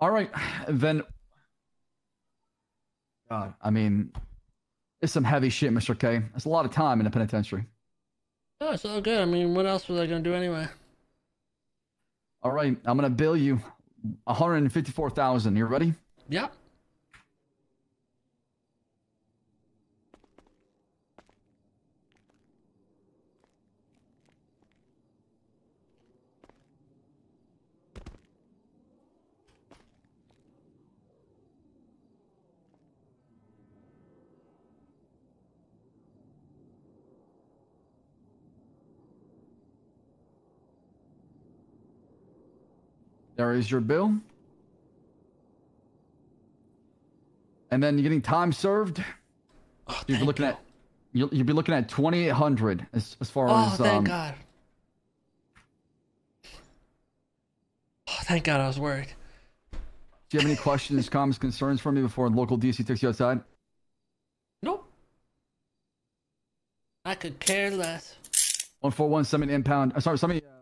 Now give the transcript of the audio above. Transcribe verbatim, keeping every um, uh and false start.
All right, then. God, I mean, it's some heavy shit, Mister K. That's a lot of time in the penitentiary. No, it's all good. I mean, what else was I gonna do anyway? All right, I'm gonna bill you one hundred fifty-four thousand. You ready? Yep. There is your bill. And then you're getting time served. Oh, you'll be looking God. at you'll, you'll be looking at twenty-eight hundred as as far oh, as thank um, God. Oh, thank God, I was worried. Do you have any questions, comments, concerns for me before local D C takes you outside? Nope. I could care less. one four one, send me an impound. I'm sorry, send me